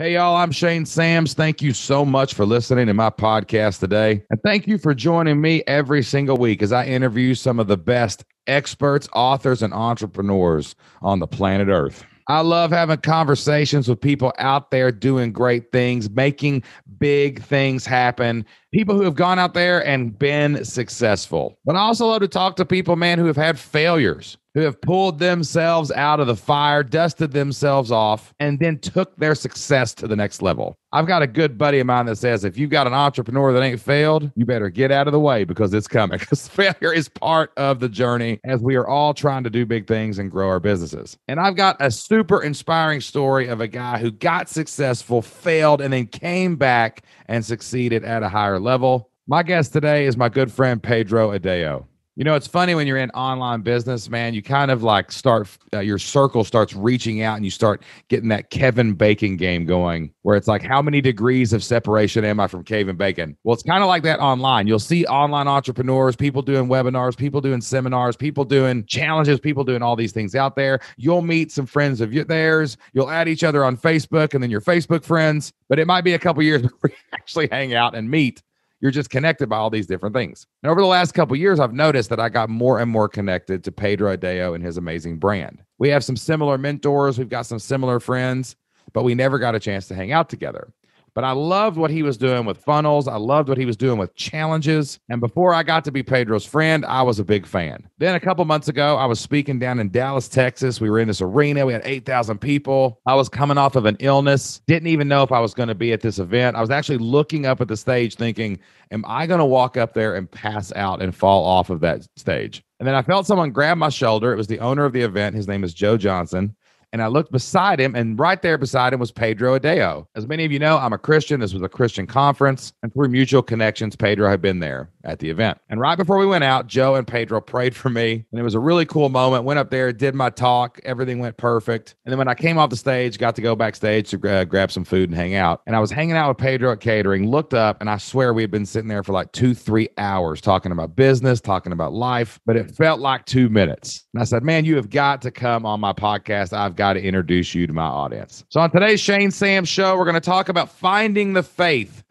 Hey, y'all, I'm Shane Sams. Thank you so much for listening to my podcast today. And thank you for joining me every single week as I interview some of the best experts, authors, and entrepreneurs on the planet Earth. I love having conversations with people out there doing great things, making big things happen, people who have gone out there and been successful. But I also love to talk to people, man, who have had failures, who have pulled themselves out of the fire, dusted themselves off, and then took their success to the next level. I've got a good buddy of mine that says, if you've got an entrepreneur that ain't failed, you better get out of the way because it's coming. Because failure is part of the journey as we are all trying to do big things and grow our businesses. And I've got a super inspiring story of a guy who got successful, failed, and then came back and succeeded at a higher level. My guest today is my good friend, Pedro Adao. You know, it's funny when you're in online business, man, you kind of like start, your circle starts reaching out and you start getting that Kevin Bacon game going where it's like, how many degrees of separation am I from Kevin Bacon? Well, it's kind of like that online. You'll see online entrepreneurs, people doing webinars, people doing seminars, people doing challenges, people doing all these things out there. You'll meet some friends of theirs. You'll add each other on Facebook and then your Facebook friends, but it might be a couple years before you actually hang out and meet. You're just connected by all these different things. And over the last couple of years, I've noticed that I got more and more connected to Pedro Adao and his amazing brand. We have some similar mentors. We've got some similar friends, but we never got a chance to hang out together. But I loved what he was doing with funnels. I loved what he was doing with challenges. And before I got to be Pedro's friend, I was a big fan. Then a couple months ago, I was speaking down in Dallas, Texas. We were in this arena. We had 8,000 people. I was coming off of an illness. Didn't even know if I was going to be at this event. I was actually looking up at the stage thinking, am I going to walk up there and pass out and fall off of that stage? And then I felt someone grab my shoulder. It was the owner of the event. His name is Joe Johnson. And I looked beside him, and right there beside him was Pedro Adao. As many of you know, I'm a Christian. This was a Christian conference. And through mutual connections, Pedro had been there at the event. And right before we went out, Joe and Pedro prayed for me. And it was a really cool moment. Went up there, did my talk. Everything went perfect. And then when I came off the stage, got to go backstage to grab some food and hang out. And I was hanging out with Pedro at catering, looked up, and I swear we had been sitting there for like 2-3 hours talking about business, talking about life, but it felt like 2 minutes. And I said, man, you have got to come on my podcast. I've got to introduce you to my audience. So on today's Shane Sams Show, we're going to talk about finding the faith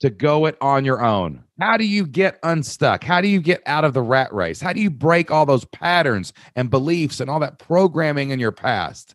to go it on your own. How do you get unstuck? How do you get out of the rat race? How do you break all those patterns and beliefs and all that programming in your past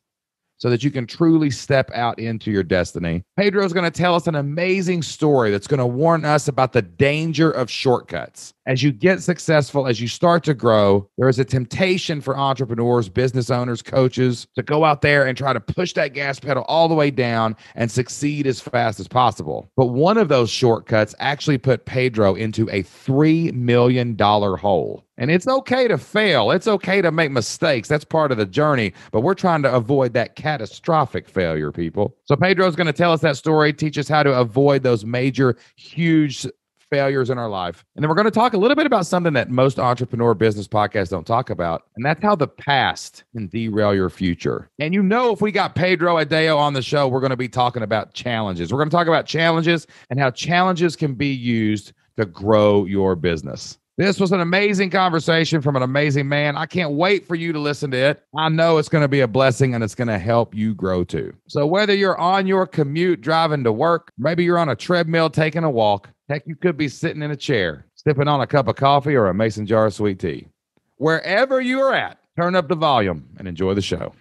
so that you can truly step out into your destiny? Pedro is going to tell us an amazing story that's going to warn us about the danger of shortcuts. As you get successful, as you start to grow, there is a temptation for entrepreneurs, business owners, coaches to go out there and try to push that gas pedal all the way down and succeed as fast as possible. But one of those shortcuts actually put Pedro into a $3 million hole. And it's okay to fail. It's okay to make mistakes. That's part of the journey. But we're trying to avoid that catastrophic failure, people. So Pedro's going to tell us that story, teach us how to avoid those major, huge failures in our life. And then we're going to talk a little bit about something that most entrepreneur business podcasts don't talk about. And that's how the past can derail your future. And you know, if we got Pedro Adao on the show, we're going to be talking about challenges. We're going to talk about challenges and how challenges can be used to grow your business. This was an amazing conversation from an amazing man. I can't wait for you to listen to it. I know it's going to be a blessing and it's going to help you grow too. So whether you're on your commute driving to work, maybe you're on a treadmill taking a walk, heck, you could be sitting in a chair, sipping on a cup of coffee or a mason jar of sweet tea. Wherever you are at, turn up the volume and enjoy the show.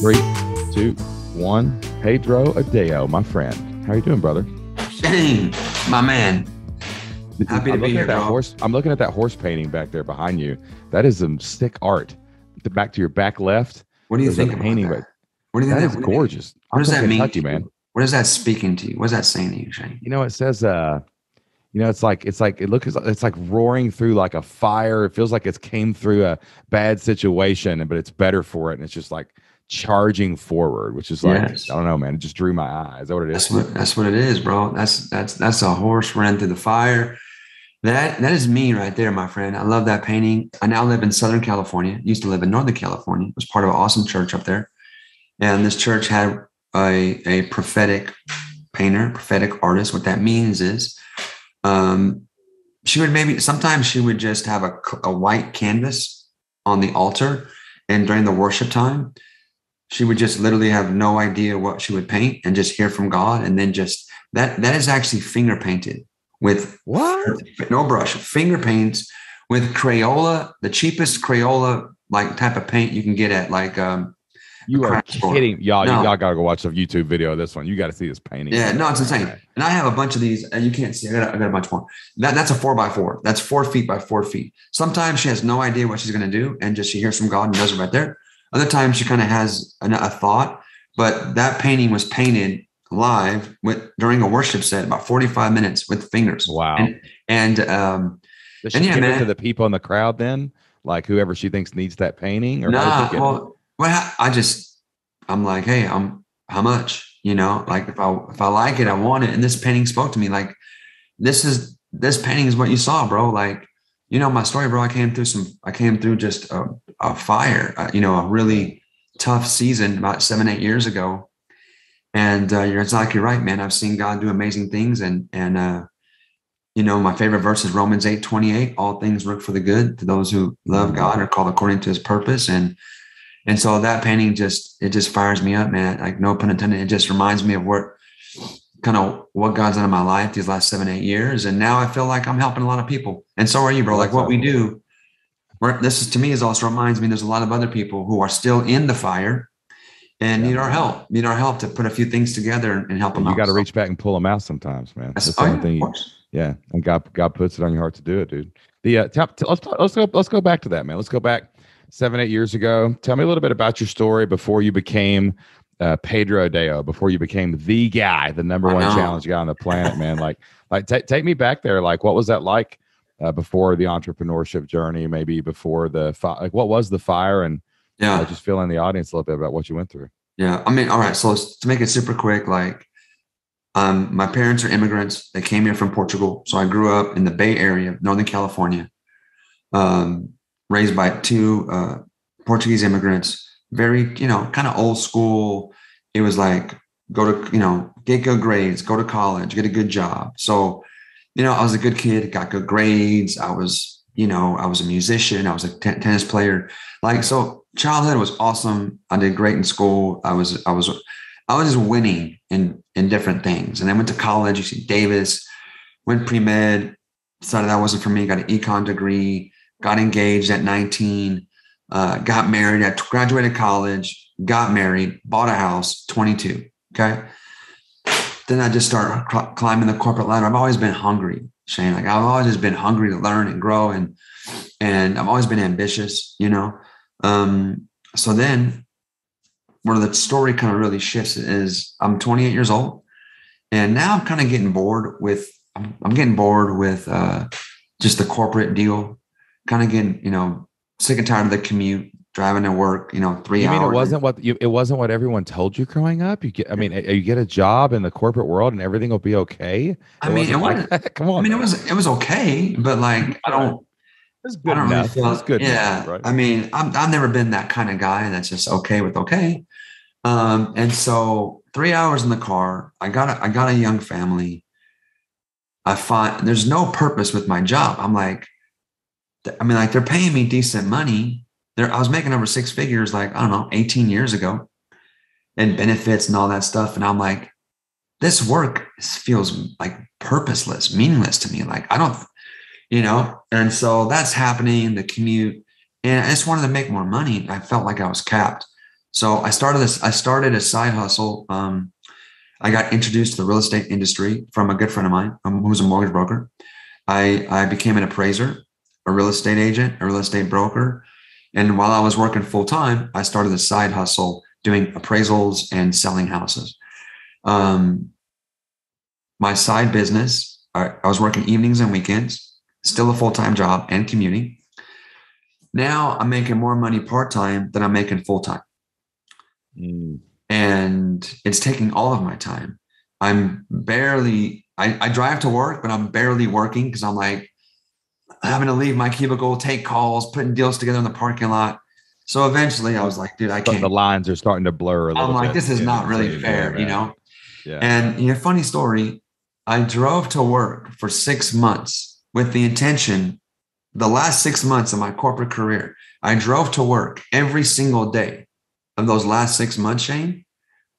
Three, two, one. Pedro Adao, my friend. How are you doing, brother? Shane, my man. Happy to be here, bro. I'm looking at that horse painting back there behind you. That is some sick art. Back to your back left. What do you think about that? Right. What do you think? That is gorgeous. What does that mean? What is that speaking to you? What is that saying to you, Shane? You know, it says, you know, it's like roaring through like a fire. It feels like it came through a bad situation, but it's better for it. And it's just like charging forward, which is like, yes. I don't know, man. It just drew my eye. Is that what it is? That's what it is, bro. That's a horse ran through the fire. That is me right there, my friend. I love that painting. I now live in Southern California. Used to live in Northern California. It was part of an awesome church up there. And this church had a prophetic painter, prophetic artist. What that means is she would maybe, sometimes she would just have a white canvas on the altar. And during the worship time, she would just literally have no idea what she would paint and just hear from God. And then just that is actually finger painted with no brush, finger paints with Crayola, the cheapest Crayola like type of paint you can get at like, you are kidding. Y'all, no. Y'all gotta go watch a YouTube video of this one. You gotta see this painting. Yeah, no, it's insane. Right. And I have a bunch of these, and you can't see. I got a bunch more. That's a 4x4. That's 4 feet by 4 feet. Sometimes she has no idea what she's gonna do, and just she hears from God and does it right there. Other times she kind of has a thought, but that painting was painted live during a worship set, about 45 minutes with fingers. Wow. Does she give it to the people in the crowd then? Like whoever she thinks needs that painting? Or well, I'm like, hey, how much, you know, like if I like it, I want it. And this painting spoke to me like, this painting is what you saw, bro. Like, you know, my story, bro, I came through just a fire, a really tough season about 7-8 years ago. And you're exactly right, man. I've seen God do amazing things. And my favorite verse is Romans 8:28. All things work for the good to those who love God or called according to his purpose. And so that painting just fires me up, man. Like no pun intended. It just reminds me of what God's done in my life these last 7-8 years. And now I feel like I'm helping a lot of people. And so are you, bro. Like what we do, this reminds me there's a lot of other people who are still in the fire and need our help to put a few things together and help them out. You got to reach back and pull them out sometimes, man. That's the only thing. Yeah. And God puts it on your heart to do it, dude. Let's go back to that, man. Let's go back 7-8 years ago. Tell me a little bit about your story before you became Pedro Adao, before you became the guy, the number one challenge guy on the planet, man. Like take me back there. Like, what was that like before the entrepreneurship journey? Maybe before the fire. Like, what was the fire? And just fill in the audience a little bit about what you went through. Yeah, I mean, all right. So to make it super quick, like, my parents are immigrants. They came here from Portugal, so I grew up in the Bay Area, Northern California. Raised by two Portuguese immigrants, very, kind of old school. It was like, get good grades, go to college, get a good job. So, I was a good kid, got good grades. I was a musician. I was a tennis player. Like, so childhood was awesome. I did great in school. I was just winning in different things. And I went to college, UC Davis, went pre-med, decided that wasn't for me, got an econ degree. Got engaged at 19, got married. I graduated college, got married, bought a house, 22. Okay. Then I just started climbing the corporate ladder. I've always been hungry, Shane. Like I've always just been hungry to learn and grow. And I've always been ambitious, So then where the story kind of really shifts is I'm 28 years old. And now I'm kind of getting bored with, just the corporate deal. Kind of getting, sick and tired of the commute, driving to work, 3 hours. You mean it wasn't what everyone told you growing up? You get a job in the corporate world and everything will be okay. It was okay, but like it's good enough. It's good. Yeah, right? I mean, I've never been that kind of guy that's just okay with okay. And so 3 hours in the car, I got a young family. I find there's no purpose with my job. I'm like. They're paying me decent money. I was making over 6 figures, 18 years ago, and benefits and all that stuff. And I'm like, this work feels like purposeless, meaningless to me. Like, and so that's happening, the commute. And I just wanted to make more money. I felt like I was capped. So I started a side hustle. I got introduced to the real estate industry from a good friend of mine who was a mortgage broker. I became an appraiser, a real estate agent, a real estate broker. And while I was working full time, I started a side hustle doing appraisals and selling houses. My side business, I was working evenings and weekends, still a full-time job and commuting. Now I'm making more money part-time than I'm making full-time. And it's taking all of my time. I drive to work, but I'm barely working because I'm like, having to leave my cubicle, take calls, putting deals together in the parking lot. So eventually I was like, dude, I can't. The lines are starting to blur a little bit. I'm like, this is not really fair, Yeah. And funny story, I drove to work for 6 months with the intention, the last 6 months of my corporate career, I drove to work every single day of those last 6 months, Shane,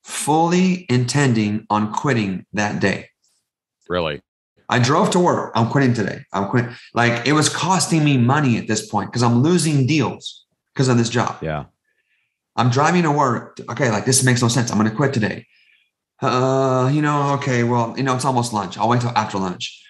fully intending on quitting that day. Really? I drove to work. I'm quitting today. I'm quitting. Like, it was costing me money at this point because I'm losing deals because of this job. Yeah. I'm driving to work. Okay. Like, this makes no sense. I'm going to quit today. Okay. Well, it's almost lunch. I'll wait till after lunch.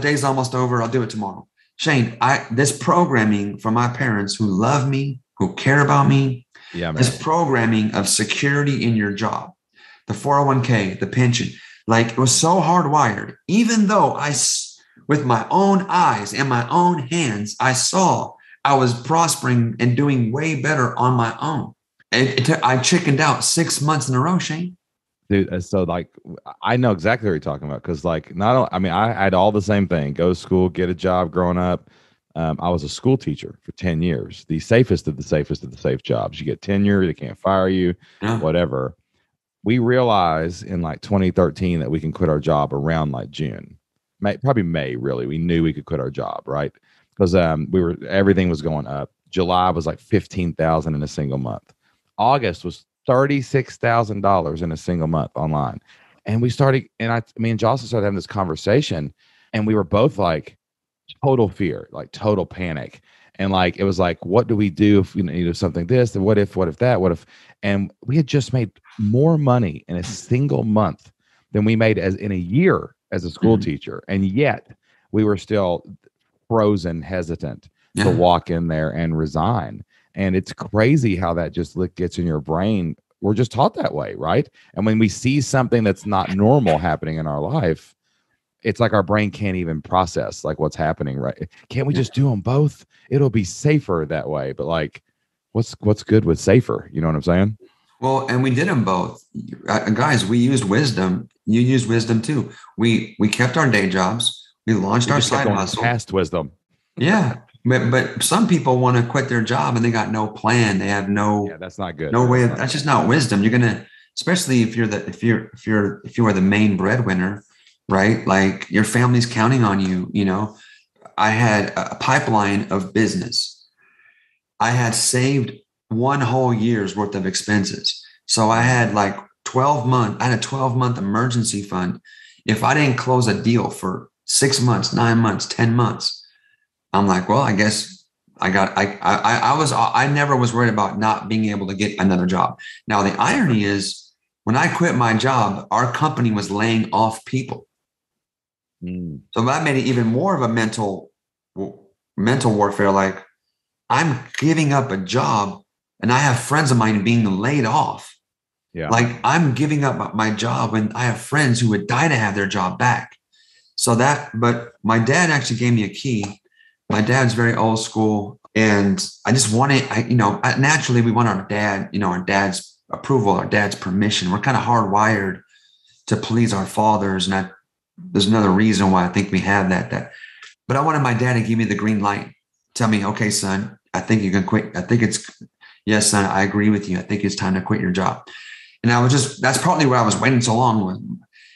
Day's almost over. I'll do it tomorrow. Shane, this programming from my parents who love me, who care about me, this programming of security in your job, the 401k, the pension, like, it was so hardwired, even though with my own eyes and my own hands, I saw I was prospering and doing way better on my own. I chickened out 6 months in a row, Shane. Dude, so like, I know exactly what you're talking about. Cause like, I had all the same thing, go to school, get a job growing up. I was a school teacher for 10 years, the safest of the safest of the safe jobs. You get tenure, they can't fire you, whatever. We realized in like 2013 that we can quit our job around like June, probably May, really. We knew we could quit our job, right? Cause everything was going up. July was like $15,000 in a single month. August was $36,000 in a single month online. And we started, me and Jocelyn started having this conversation, and we were both like total fear, like total panic. And like, it was like, what do we do if we need something this, and what if that, what if, and we had just made more money in a single month than we made in a year as a school teacher. And yet we were still frozen, hesitant to walk in there and resign. And it's crazy how that just gets in your brain. We're just taught that way, right? And when we see something that's not normal happening in our life, it's like our brain can't even process like what's happening, right? Can't we just do them both? It'll be safer that way. But like, what's good with safer? You know what I'm saying? Well, and we did them both. Guys, we used wisdom. You used wisdom too. We kept our day jobs. We launched our side hustle. Past wisdom. Yeah. But some people want to quit their job and they got no plan. They have no, that's not good. No way. That's just not wisdom. You're going to, especially if you are the main breadwinner, right? Like, your family's counting on you. I had a pipeline of business. I had saved one whole year's worth of expenses. So I had like 12-month emergency fund. If I didn't close a deal for 6 months, 9 months, 10 months, I'm like, well, I guess I never was worried about not being able to get another job. Now, the irony is, when I quit my job, our company was laying off people. Mm. So that made it even more of a mental warfare. Like, I'm giving up a job, and I have friends of mine being laid off. Yeah. Like, I'm giving up my job, and I have friends who would die to have their job back. So but my dad actually gave me a key. My dad's very old school, and I just wanted, naturally we want our dad, our dad's approval, our dad's permission. We're kind of hardwired to please our fathers. And there's another reason why I think we have that, but I wanted my dad to give me the green light. Tell me, okay, son, I think you can quit. I think yes, son, I agree with you. I think it's time to quit your job. And that's probably why I was waiting so long with.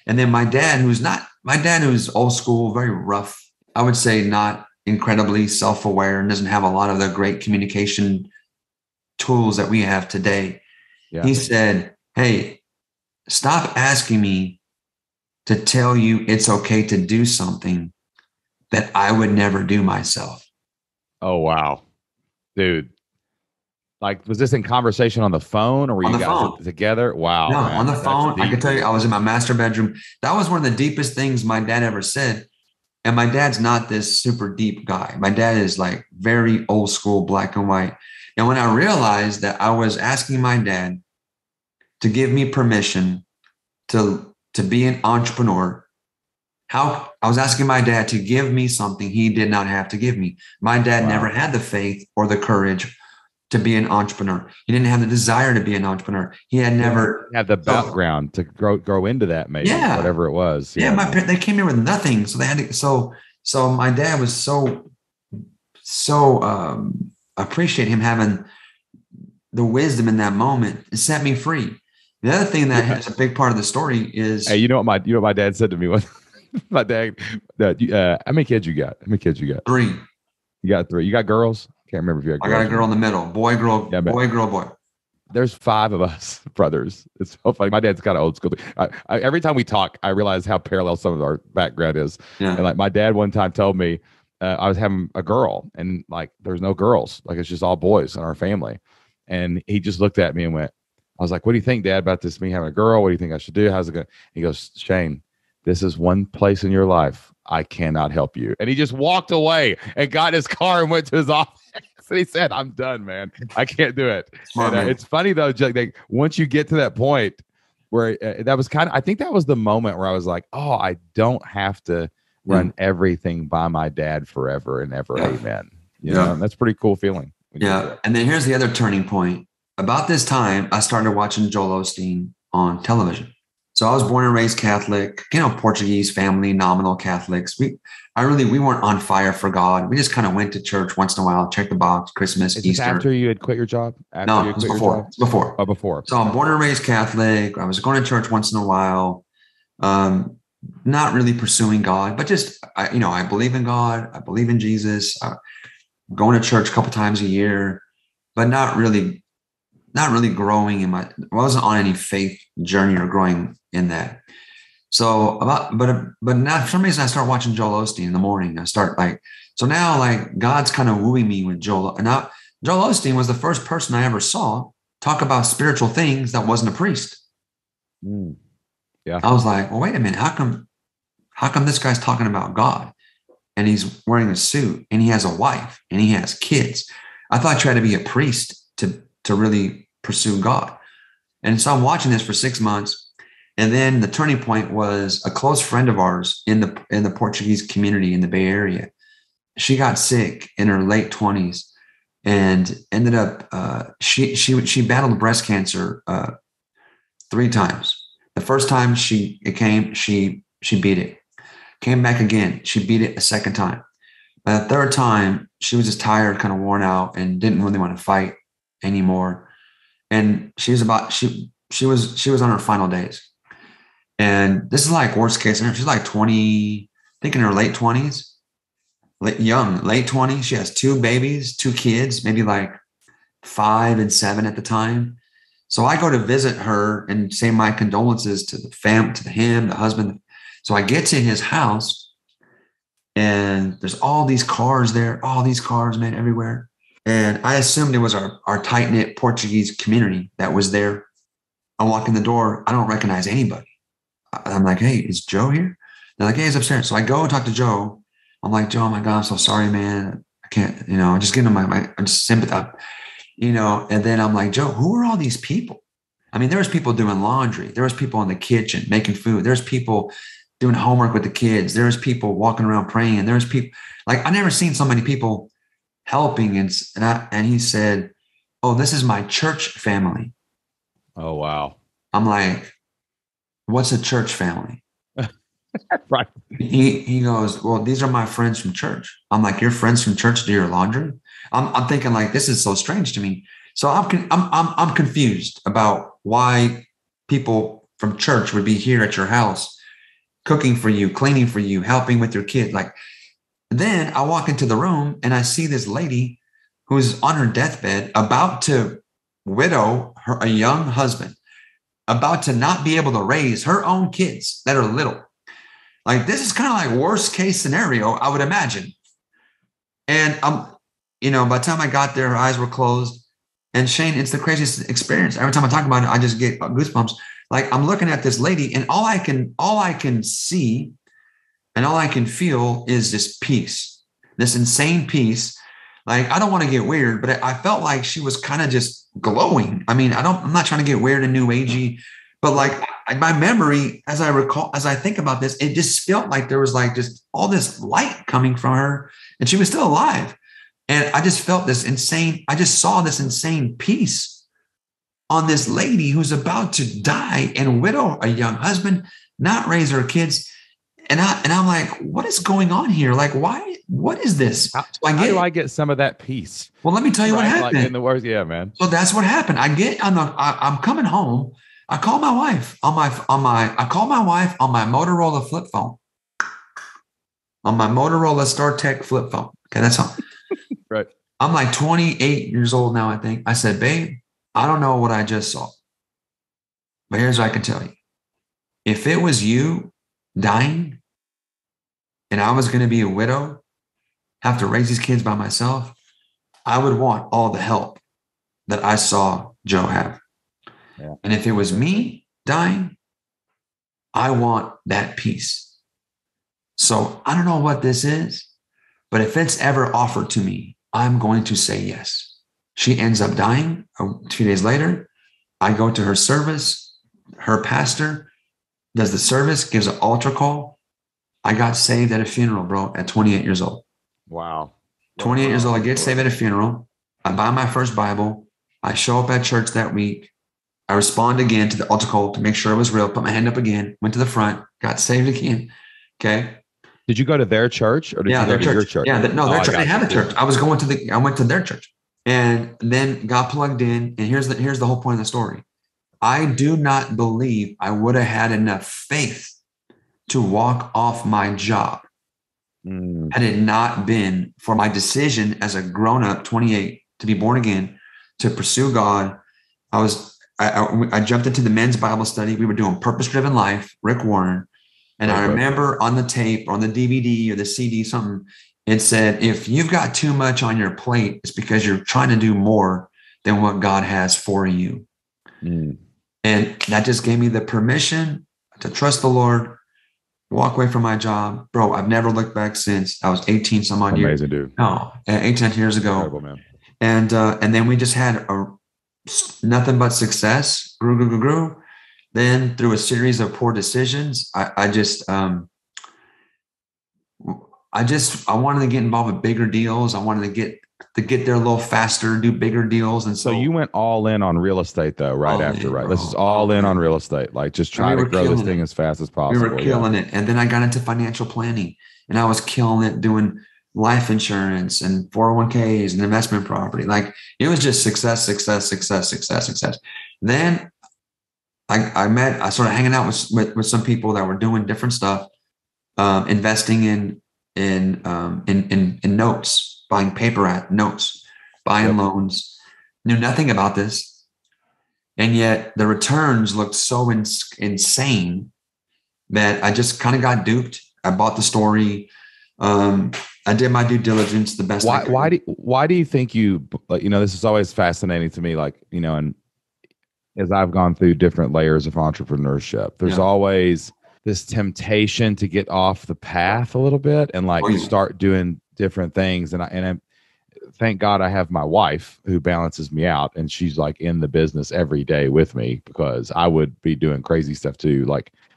And then my dad who's old school, very rough, I would say not incredibly self-aware, and doesn't have a lot of the great communication tools that we have today. Yeah. He said, hey, stop asking me to tell you it's okay to do something that I would never do myself. Oh, wow. Dude. Like, was this in conversation on the phone, or were you guys together? Wow. No, man, on the phone. Deep. I can tell you, I was in my master bedroom. That was one of the deepest things my dad ever said. And my dad's not this super deep guy. My dad is like very old school, black and white. And when I realized that I was asking my dad to give me permission to be an entrepreneur, I was asking my dad to give me something he did not have to give me. My dad never had the faith or the courage to be an entrepreneur. He didn't have the desire to be an entrepreneur. He had never had the background to grow into that, maybe, whatever it was. Yeah, my parents, they came in with nothing, so they had to. So my dad was appreciate him having the wisdom in that moment. It set me free. The other thing that is a big part of the story is, hey, you know what my dad said to me once. My dad, how many kids you got? How many kids you got? 3. You got 3. You got girls? Can't remember if you had girls. I got a girl in the middle. Boy, girl, yeah, boy, girl, boy. There's 5 of us brothers. It's so funny. My dad's kind of old school. Every time we talk, I realize how parallel some of our background is. Yeah. And like my dad one time told me I was having a girl, and like there's no girls. Like it's just all boys in our family. And he just looked at me and went, I was like, what do you think, Dad, about this, me having a girl? What do you think I should do? How's it going? He goes, Shane, this is one place in your life I cannot help you. And he just walked away and got his car and went to his office. And he said, I'm done, man. I can't do it. And, it's funny, though, like, once you get to that point where that was kind of, I think that was the moment where I was like, oh, I don't have to run everything by my dad forever and ever. Yeah. Amen. You know, that's a pretty cool feeling. Yeah. And then here's the other turning point. About this time, I started watching Joel Osteen on television. So I was born and raised Catholic, Portuguese family, nominal Catholics. We weren't on fire for God. We just kind of went to church once in a while, checked the box, Christmas, Easter. Is this after you had quit your job? No, it was before. So I'm born and raised Catholic. I was going to church once in a while, not really pursuing God, but just, I believe in God. I believe in Jesus. I'm going to church a couple times a year, but not really growing in my, I wasn't on any faith journey or growing in that. So but now for some reason I start watching Joel Osteen in the morning. So now God's kind of wooing me with Joel. And Joel Osteen was the first person I ever saw talk about spiritual things that wasn't a priest. Mm. Yeah. I was like, well, wait a minute. How come this guy's talking about God and he's wearing a suit and he has a wife and he has kids? I thought I tried to be a priest to really pursue God. And so I'm watching this for 6 months. And then the turning point was a close friend of ours in the Portuguese community in the Bay Area. She got sick in her late 20s and ended up, she battled breast cancer 3 times. The first time she beat it. Came back again. She beat it a second time. By the third time, she was just tired, kind of worn out, and didn't really want to fight anymore. And she was on her final days. And this is like worst case. She's like 20, I think in her late 20s, late 20s. She has 2 babies, 2 kids, maybe like 5 and 7 at the time. So I go to visit her and say my condolences to the fam, to him, the husband. So I get to his house and there's all these cars there, all these cars, man, everywhere. And I assumed it was our tight-knit Portuguese community that was there. I walk in the door. I don't recognize anybody. I'm like, hey, is Joe here? They're like, hey, he's upstairs. So I go and talk to Joe. I'm like, Joe, oh my God, I'm so sorry, man. I can't, I'm just getting I'm just sympathy, and then I'm like, Joe, who are all these people? I mean, there was people doing laundry. There was people in the kitchen making food. There's people doing homework with the kids. There's people walking around praying. There's people, like, I've never seen so many people helping. And he said, oh, this is my church family. Oh, wow. I'm like, what's a church family? Right. He goes, well, these are my friends from church. I'm like, your friends from church do your laundry? I'm thinking like, this is so strange to me. So I'm confused about why people from church would be here at your house, cooking for you, cleaning for you, helping with your kid. Like, then I walk into the room and I see this lady who's on her deathbed, about to widow a young husband, about to not be able to raise her own kids that are little. Like, this is kind of like worst case scenario, I would imagine. And by the time I got there, her eyes were closed. And Shane, it's the craziest experience. Every time I talk about it, I just get goosebumps. Like, I'm looking at this lady and all I can see and all I can feel is this peace, this insane peace. Like, I don't want to get weird, but I felt like she was kind of just glowing. I mean, I'm not trying to get weird and new agey, but like my memory, as I recall, as I think about this, it just felt like there was like just all this light coming from her and she was still alive. And I just felt this insane. I just saw this insane peace on this lady who's about to die and widow a young husband, not raise her kids. And I'm like, what is going on here? Like, why? What is this? How do I get some of that peace? Well, let me tell you what happened. Like in the words, yeah, man. So that's what happened. I'm coming home. I called my wife on my Motorola flip phone, on my Motorola StarTech flip phone. Okay, that's all. Right. I'm like 28 years old now, I think. I said, babe, I don't know what I just saw, but here's what I can tell you. If it was you dying and I was going to be a widow, have to raise these kids by myself, I would want all the help that I saw Joe have. Yeah. And if it was me dying, I want that peace. So I don't know what this is, but if it's ever offered to me, I'm going to say yes. She ends up dying a few days later. I go to her service. Her pastor does the service, gives an altar call. I got saved at a funeral, bro, at 28 years old. Wow. 28 years old, I get saved at a funeral. I buy my first Bible. I show up at church that week. I respond again to the altar call to make sure it was real. Put my hand up again. Went to the front. Got saved again. Okay. Did you go to their church or did you go to your church? Yeah, their church. They have a church. I went to their church and then got plugged in. And here's the whole point of the story. I do not believe I would have had enough faith to walk off my job had it not been for my decision as a grown-up, 28, to be born again, to pursue God. I jumped into the men's Bible study. We were doing Purpose-Driven Life, Rick Warren. And I remember on the tape, on the DVD or the CD, something, it said, if you've got too much on your plate, it's because you're trying to do more than what God has for you. Mm. And that just gave me the permission to trust the Lord, walk away from my job. Bro, I've never looked back since. I was 18 some odd years. Amazing, dude. No, 18 years ago. Incredible, man. And then we just had nothing but success. Grew. Then through a series of poor decisions, I wanted to get involved with bigger deals. I wanted to get there a little faster, do bigger deals. And so you went all in on real estate though, right after, right? This is all in on real estate. Like just trying to grow this thing as fast as possible. We were killing it. And then I got into financial planning and I was killing it doing life insurance and 401ks and investment property. Like it was just success. Then I started hanging out with some people that were doing different stuff, investing in notes, buying notes, buying loans. Knew nothing about this. And yet the returns looked so insane that I just kind of got duped. I bought the story. I did my due diligence the best I could. Why do you think you, this is always fascinating to me, and as I've gone through different layers of entrepreneurship, there's always this temptation to get off the path a little bit and start doing different things. Thank God I have my wife who balances me out, and she's in the business every day with me because I would be doing crazy stuff too.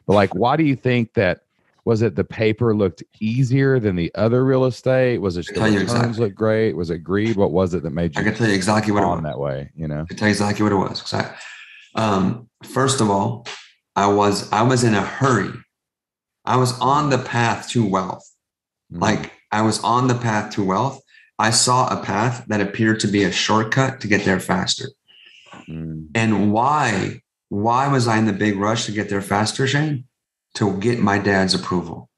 Why do you think that? Was it the paper looked easier than the other real estate? Was it the returns looked great? Was it greed? What was it that made you? I can tell you exactly what it was. That way, I can tell you exactly what it was. Exactly. First of all, I was in a hurry. I was on the path to wealth. I saw a path that appeared to be a shortcut to get there faster. And why was I in the big rush to get there faster, Shane? To get my dad's approval.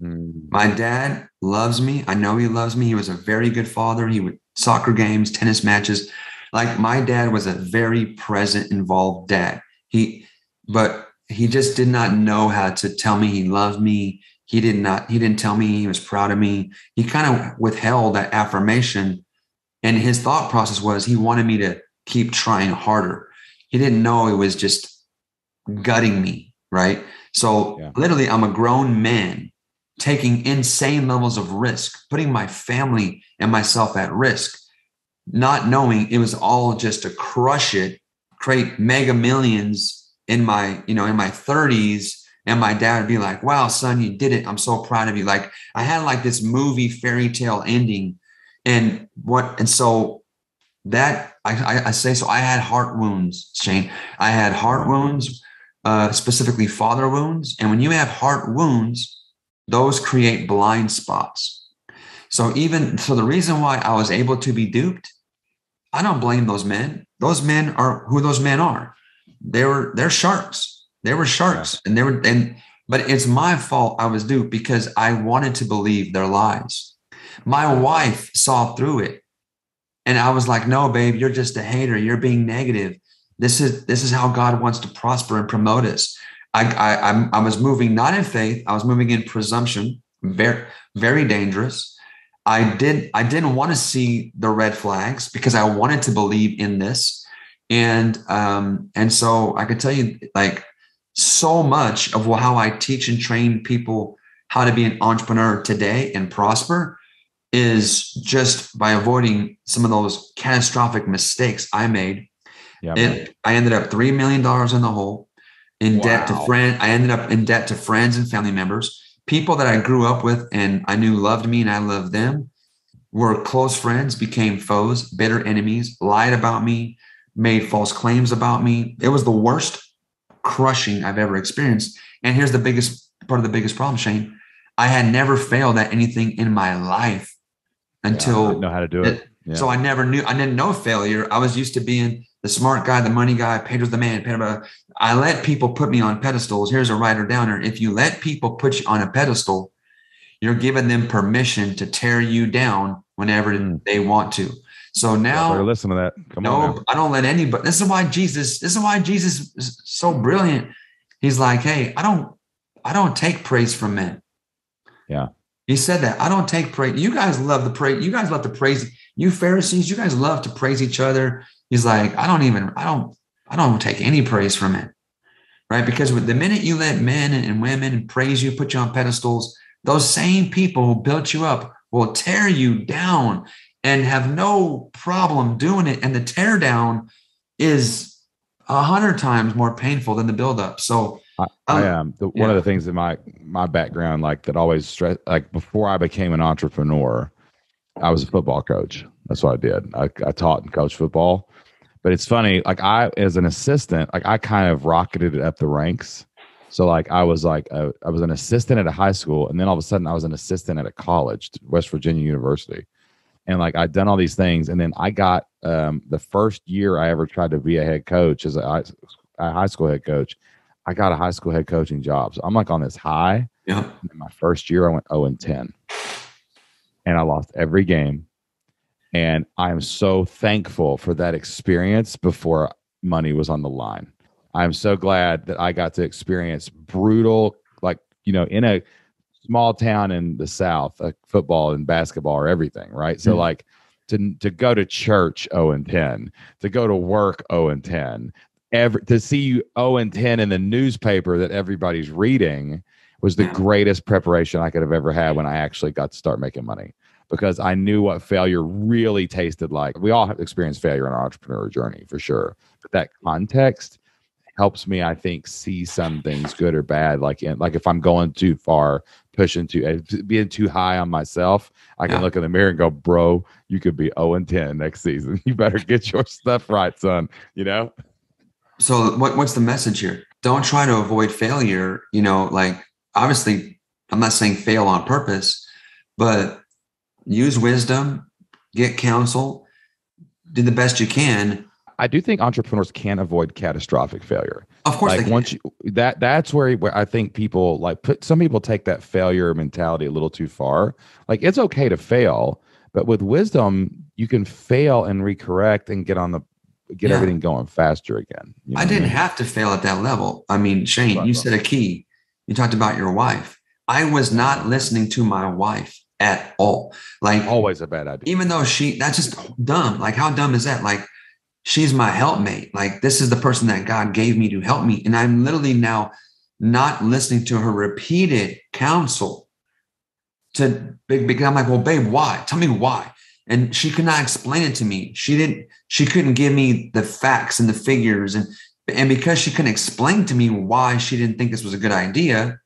My dad loves me. I know he loves me. He was a very good father. He would soccer games, tennis matches. My dad was a very present, involved dad. He just did not know how to tell me he loved me. He didn't tell me he was proud of me. He kind of withheld that affirmation. And his thought process was he wanted me to keep trying harder. He didn't know it was just gutting me, right? So literally I'm a grown man taking insane levels of risk, putting my family and myself at risk, not knowing it was all just to crush it, create mega millions in my, in my 30s. And my dad would be like, wow, son, you did it. I'm so proud of you. I had this movie fairy tale ending I had heart wounds, Shane. I had heart wounds. Specifically father wounds. And when you have heart wounds, those create blind spots. So the reason why I was able to be duped, I don't blame those men. Those men are who those men are. they're sharks. They were sharks. Yeah. But it's my fault I was duped because I wanted to believe their lies. My wife saw through it. And I was like, no, babe, you're just a hater. You're being negative. This is how God wants to prosper and promote us. I was moving not in faith. I was moving in presumption. Very, very dangerous. I didn't want to see the red flags because I wanted to believe in this. And so I could tell you, like, so much of how I teach and train people how to be an entrepreneur today and prosper is just by avoiding some of those catastrophic mistakes I made. Yeah, I ended up $3 million in the hole, in debt to friends. I ended up in debt to friends and family members. People that I grew up with and I knew loved me and I loved them were close friends, became foes, bitter enemies, lied about me, made false claims about me. It was the worst crushing I've ever experienced. And here's the biggest part of the biggest problem, Shane. I had never failed at anything in my life until I didn't know how to do it. Yeah. So I didn't know failure. I was used to being the smart guy, the money guy, Pedro's the man. Pedro. I let people put me on pedestals. Here's a writer downer. If you let people put you on a pedestal, you're giving them permission to tear you down whenever they want to. So now, yeah, listen to that. Come on now. I don't let anybody. This is why Jesus is so brilliant. He's like, hey, I don't take praise from men. Yeah. He said that. I don't take praise. You guys love the praise. You guys love to praise. You Pharisees, you guys love to praise each other. He's like, I don't take any praise from it. Right. Because with the minute you let men and women praise you, put you on pedestals, those same people who built you up will tear you down and have no problem doing it. And the tear down is 100 times more painful than the buildup. So one of the things in my background, like that always stress, like before I became an entrepreneur, I was a football coach. That's what I did. I taught and coached football, but it's funny. Like I, as an assistant, like I kind of rocketed up the ranks. So like, I was an assistant at a high school. And then all of a sudden I was an assistant at a college, West Virginia University. And like, I'd done all these things. And then I got, the first year I ever tried to be a head coach as a high school head coach, I got a high school head coaching job. So I'm like on this high. Yeah. And in my first year, I went 0-10. And I lost every game. And I'm so thankful for that experience before money was on the line. I'm so glad that I got to experience brutal, like, you know, in a small town in the South, like football and basketball are everything, right? So like to go to church 0-10, to go to work 0-10, to see you 0-10 in the newspaper that everybody's reading was the greatest preparation I could have ever had when I actually got to start making money, because I knew what failure really tasted like. We all have experienced failure in our entrepreneur journey for sure. But that context helps me, I think, see some things good or bad. Like if I'm going too far, being too high on myself, I can look in the mirror and go, bro, you could be 0-10 next season. You better get your stuff right, son. You know? So what's the message here? Don't try to avoid failure. You know, like obviously I'm not saying fail on purpose, but use wisdom, get counsel, do the best you can. I do think entrepreneurs can avoid catastrophic failure. Of course, like that's where I think people some people take that failure mentality a little too far. Like it's okay to fail, but with wisdom, you can fail and recorrect and get everything going faster again. You know I didn't have to fail at that level. I mean, Shane, you said a key. You talked about your wife. I was not listening to my wife at all. Like always a bad idea. Even though that's just dumb. Like how dumb is that? Like she's my helpmate. Like this is the person that God gave me to help me. And I'm literally now not listening to her repeated counsel because I'm like, well, babe, why? Tell me why. And she could not explain it to me. She couldn't give me the facts and the figures. And because she couldn't explain to me why she didn't think this was a good idea,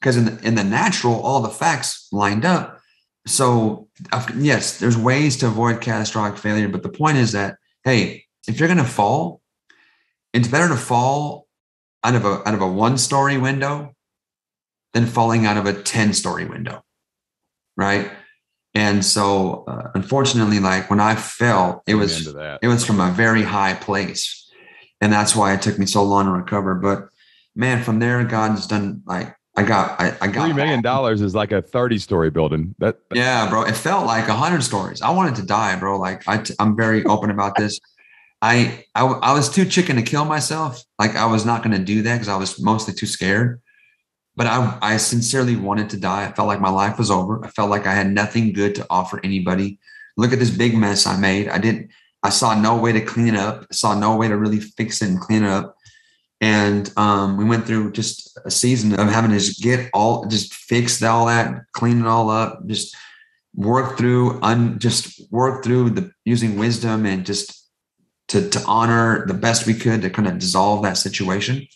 because in the natural, all the facts lined up. So yes, there's ways to avoid catastrophic failure. But the point is that, hey, if you're going to fall, it's better to fall out of a 1-story window than falling out of a 10-story window. Right. And so unfortunately, like when I fell, it was from a very high place. And that's why it took me so long to recover. But man, from there, God's done, like, I got $3 million is like a 30-story building. Yeah, bro. It felt like 100 stories. I wanted to die, bro. Like I'm very open about this. I was too chicken to kill myself. Like I was not going to do that because I was mostly too scared, but I sincerely wanted to die. I felt like my life was over. I felt like I had nothing good to offer anybody. Look at this big mess I made. I saw no way to clean it up. I saw no way to really fix it and clean it up. And we went through just a season of having to just fix all that, clean it all up, just work through using wisdom and just to honor the best we could to kind of dissolve that situation.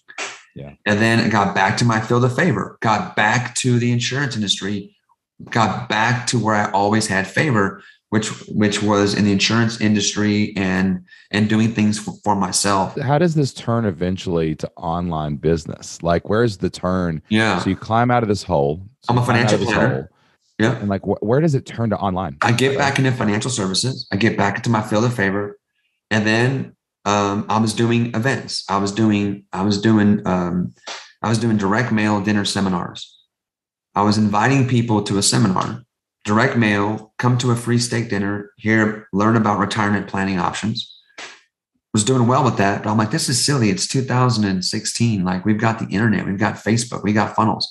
Yeah. And then I got back to my field of favor, got back to the insurance industry, got back to where I always had favor, which was in the insurance industry and doing things for myself. How does this turn eventually to online business? Like, where's the turn? Yeah. So you climb out of this hole. So I'm a financial planner. Yeah. And like, where does it turn to online? I get back into financial services. I get back into my field of favor. And then I was doing events. I was doing direct mail dinner seminars. I was inviting people to a seminar. Direct mail, come to a free steak dinner here, learn about retirement planning options. Was doing well with that, but I'm like, this is silly. It's 2016. Like, we've got the internet, we've got Facebook, we got funnels.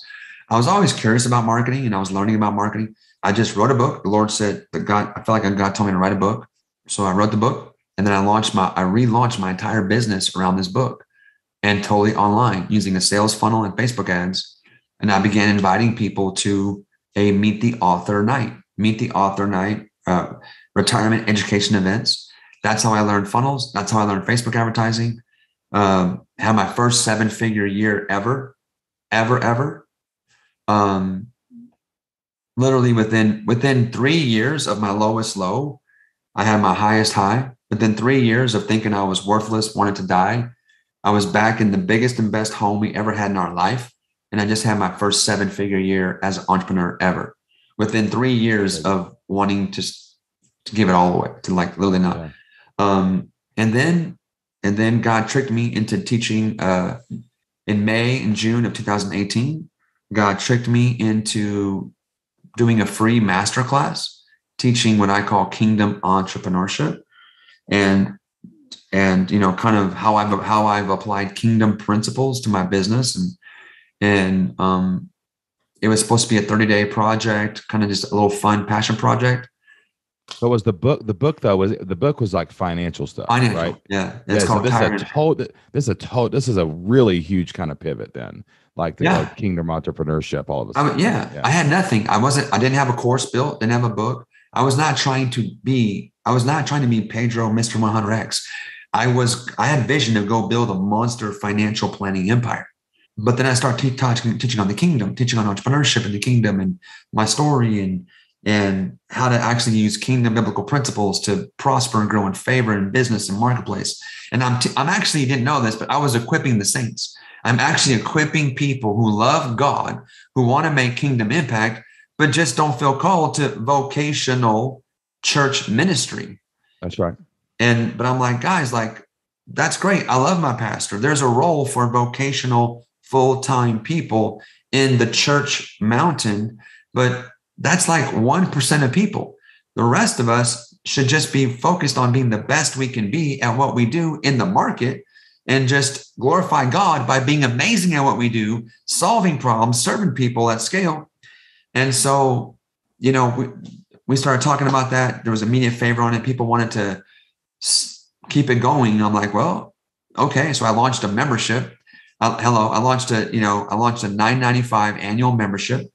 I was always curious about marketing and I was learning about marketing. I just wrote a book. The Lord said that I felt like God told me to write a book. So I wrote the book and then I relaunched my entire business around this book and totally online using a sales funnel and Facebook ads. And I began inviting people to a meet the author night, retirement education events. That's how I learned funnels. That's how I learned Facebook advertising. Had my first 7-figure year ever. Literally within 3 years of my lowest low, I had my highest high. Within 3 years of thinking I was worthless, wanted to die, I was back in the biggest and best home we ever had in our life. And I just had my first 7-figure year as an entrepreneur ever, within 3 years of wanting to give it all away, to like literally not. Yeah. And then God tricked me into teaching in May and June of 2018. God tricked me into doing a free masterclass, teaching what I call kingdom entrepreneurship, and you know, kind of how I've applied kingdom principles to my business. And it was supposed to be a 30-day project, kind of just a little fun passion project. But was the book was like financial stuff, right? Yeah. It's called this is a really huge kind of pivot then, like the like kingdom entrepreneurship, all of a sudden. I had nothing. I didn't have a course built, didn't have a book. I was not trying to be Pedro, Mr. 100X. I had vision to go build a monster financial planning empire. But then I start teaching on the kingdom, teaching on entrepreneurship in the kingdom and my story and how to actually use kingdom biblical principles to prosper and grow in favor in business and marketplace. And I'm actually, didn't know this, but I was equipping the saints. I'm actually equipping people who love God, who want to make kingdom impact, but just don't feel called to vocational church ministry. That's right. But I'm like, guys, like, that's great. I love my pastor. There's a role for vocational full-time people in the church mountain, but that's like 1% of people. The rest of us should just be focused on being the best we can be at what we do in the market and just glorify God by being amazing at what we do, solving problems, serving people at scale. And so, you know, we started talking about that. There was immediate favor on it. People wanted to keep it going. I'm like, well, okay. So I launched a membership. I launched a $9.95 annual membership.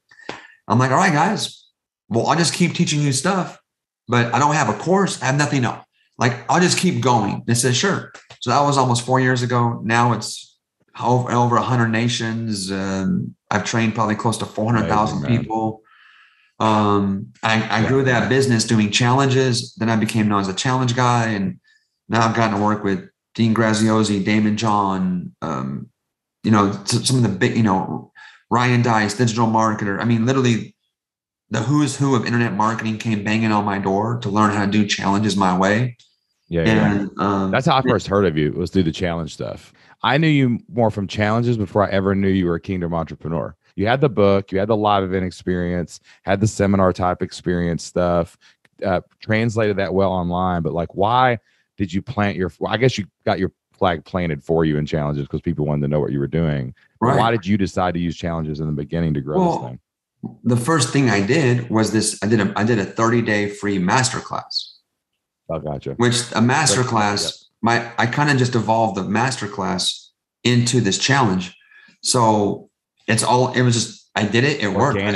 I'm like, all right, guys, well, I'll just keep teaching you stuff, but I don't have a course. I have nothing else. Like, I'll just keep going. They said, sure. So that was almost 4 years ago. Now it's over 100 nations. I've trained probably close to 400,000 people. I grew that business doing challenges. Then I became known as a challenge guy. And now I've gotten to work with Dean Graziosi, Damon John, you know, some of the big, you know, Ryan Dice, Digital Marketer. I mean, literally the who's who of internet marketing came banging on my door to learn how to do challenges my way. Yeah. And that's how I first heard of you, was through the challenge stuff. I knew you more from challenges before I ever knew you were a kingdom entrepreneur. You had the book, you had the live event experience, had the seminar type experience stuff, translated that well online. But like, why did you plant your, I guess you got your flag planted for you in challenges because people wanted to know what you were doing. Right. Why did you decide to use challenges in the beginning to grow this thing? The first thing I did was this. I did a 30-day free masterclass. Oh, gotcha. Which a masterclass, I kind of just evolved the masterclass into this challenge. So I did it. It worked. I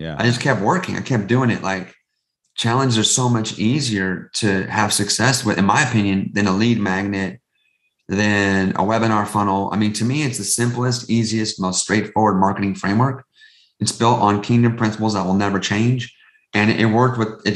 just kept working. I kept doing it. Like, challenges are so much easier to have success with, in my opinion, than a lead magnet, than a webinar funnel. I mean, to me, it's the simplest, easiest, most straightforward marketing framework. It's built on kingdom principles that will never change. And it worked with, I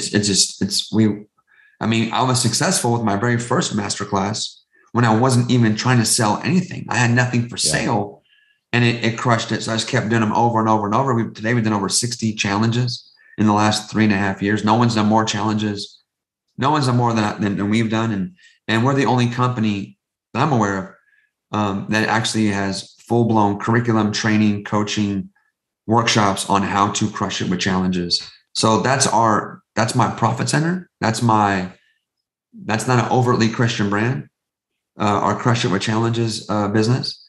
was successful with my very first masterclass when I wasn't even trying to sell anything. I had nothing for sale, and it crushed it. So I just kept doing them over and over and over. Today we've done over 60 challenges in the last 3.5 years. No one's done more challenges. No one's done more than we've done. And we're the only company that I'm aware of that actually has full-blown curriculum, training, coaching, workshops on how to crush it with challenges. So that's my profit center. That's not an overtly Christian brand, our Crush It With Challenges business.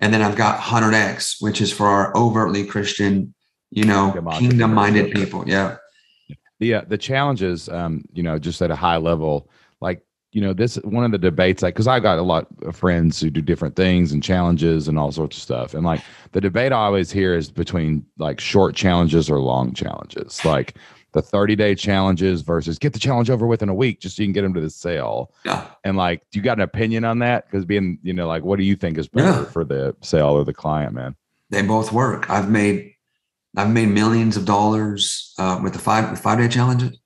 And then I've got 100X, which is for our overtly Christian, kingdom-minded people. Yeah. The challenges, just at a high level, like, this, one of the debates, like, cause I got a lot of friends who do different things and challenges and all sorts of stuff. And like, the debate I always hear is between like short challenges or long challenges. Like, the 30-day challenges versus get the challenge over with in a week just so you can get them to the sale. Yeah. And like, do you got an opinion on that? Because being, like, what do you think is better for the sale or the client, man? They both work. I've made millions of dollars with the 5-day challenges.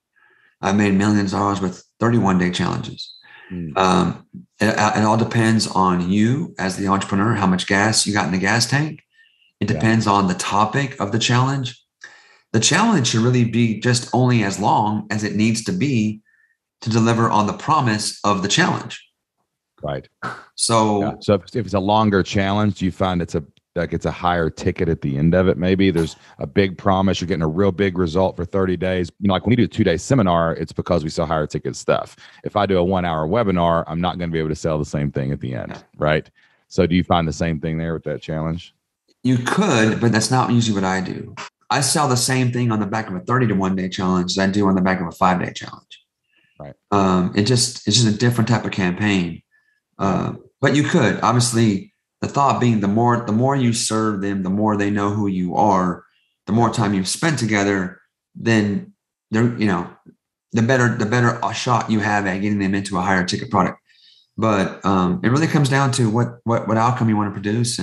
I've made millions of dollars with 31-day challenges. Mm. It all depends on you as the entrepreneur, how much gas you got in the gas tank. It depends on the topic of the challenge. The challenge should really be just only as long as it needs to be to deliver on the promise of the challenge. Right. So if it's a longer challenge, do you find it's a higher ticket at the end of it? Maybe there's a big promise. You're getting a real big result for 30 days. Like when we do a 2-day seminar, it's because we sell higher ticket stuff. If I do a 1-hour webinar, I'm not going to be able to sell the same thing at the end. Right. So do you find the same thing there with that challenge? You could, but that's not usually what I do. I sell the same thing on the back of a 31-day challenge that I do on the back of a 5-day challenge. Right. It's just a different type of campaign. But you could, obviously, the thought being the more you serve them, the more they know who you are, the more time you've spent together, then they're, the better a shot you have at getting them into a higher ticket product. But it really comes down to what outcome you want to produce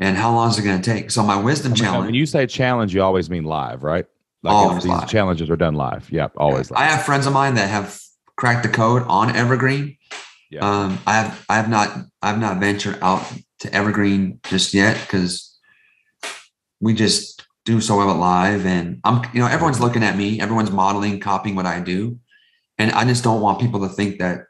and how long is it going to take? So my wisdom challenge. When you say challenge, you always mean live, right? Like always these live. Challenges are done live. Yep, always live. I have friends of mine that have cracked the code on Evergreen. Yeah. I've not ventured out to Evergreen just yet because we just do so well at live, and I'm everyone's looking at me, everyone's modeling, copying what I do, and I just don't want people to think that.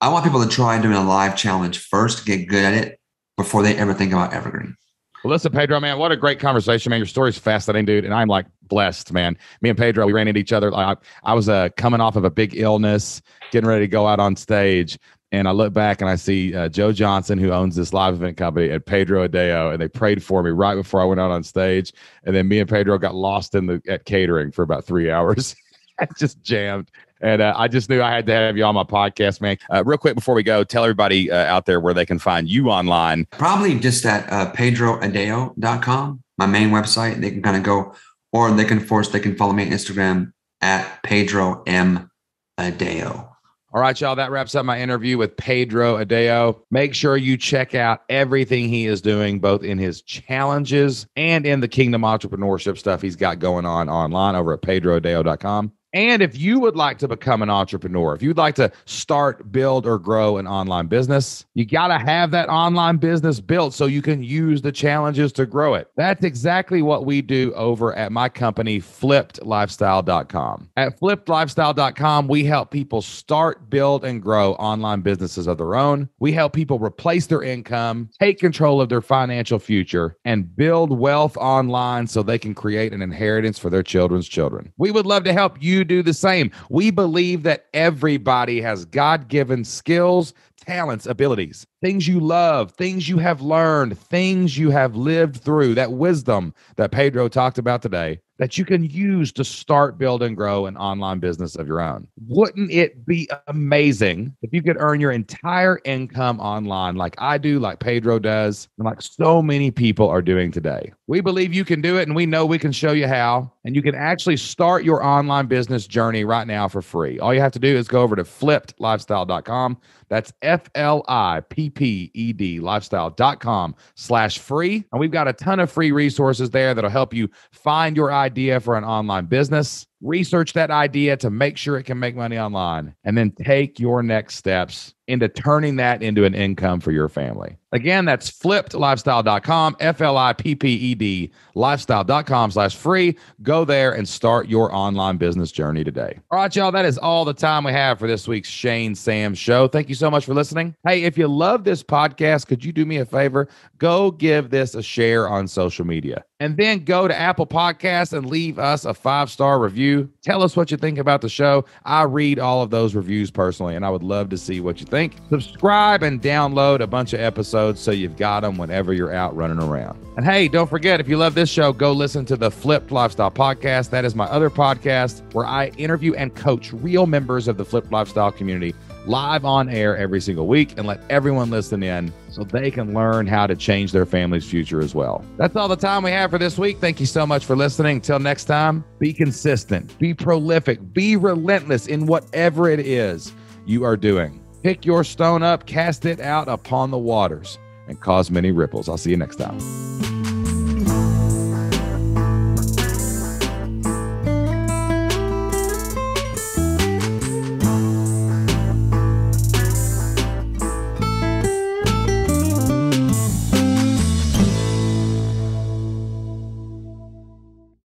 I want people to try doing a live challenge first, get good at it, before they ever think about Evergreen. Well, listen, Pedro, man, what a great conversation, man. Your story's fascinating, dude. And I'm like blessed, man. Me and Pedro, we ran into each other. I was coming off of a big illness, getting ready to go out on stage. And I look back and I see Joe Johnson, who owns this live event company, and Pedro Adao. And they prayed for me right before I went out on stage. And then me and Pedro got lost at catering for about 3 hours. I just jammed. And I just knew I had to have you on my podcast, man. Real quick before we go, tell everybody out there where they can find you online. Probably just at PedroAdao.com, my main website. They can kind of go, or they can follow me on Instagram at Pedro M. Adao. All right, y'all, that wraps up my interview with Pedro Adao. Make sure you check out everything he is doing, both in his challenges and in the kingdom entrepreneurship stuff he's got going on online over at PedroAdao.com. And if you would like to become an entrepreneur, if you'd like to start, build, or grow an online business, you got to have that online business built so you can use the challenges to grow it. That's exactly what we do over at my company, FlippedLifestyle.com. At FlippedLifestyle.com, we help people start, build, and grow online businesses of their own. We help people replace their income, take control of their financial future, and build wealth online so they can create an inheritance for their children's children. We would love to help you do the same. We believe that everybody has God-given skills, talents, abilities, things you love, things you have learned, things you have lived through, that wisdom that Pedro talked about today, that you can use to start, build, and grow an online business of your own. Wouldn't it be amazing if you could earn your entire income online like I do, like Pedro does, and like so many people are doing today? We believe you can do it, and we know we can show you how, and you can actually start your online business journey right now for free. All you have to do is go over to FlippedLifestyle.com. That's FlippedLifestyle.com/free. And we've got a ton of free resources there that'll help you find your idea for an online business, research that idea to make sure it can make money online, and then take your next steps into turning that into an income for your family. Again, that's FlippedLifestyle.com, FlippedLifestyle.com/free. Go there and start your online business journey today. All right, y'all, that is all the time we have for this week's Shane Sams Show. Thank you so much for listening. Hey, if you love this podcast, could you do me a favor? Go give this a share on social media, and then go to Apple Podcasts and leave us a 5-star review. Tell us what you think about the show. I read all of those reviews personally, and I would love to see what you think. Subscribe and download a bunch of episodes so you've got them whenever you're out running around. And hey, don't forget, if you love this show, go listen to the Flipped Lifestyle podcast. That is my other podcast where I interview and coach real members of the Flipped Lifestyle community live on air every single week, and let everyone listen in so they can learn how to change their family's future as well. That's all the time we have for this week. Thank you so much for listening. Till next time, be consistent, be prolific, be relentless in whatever it is you are doing. Pick your stone up, cast it out upon the waters, and cause many ripples. I'll see you next time.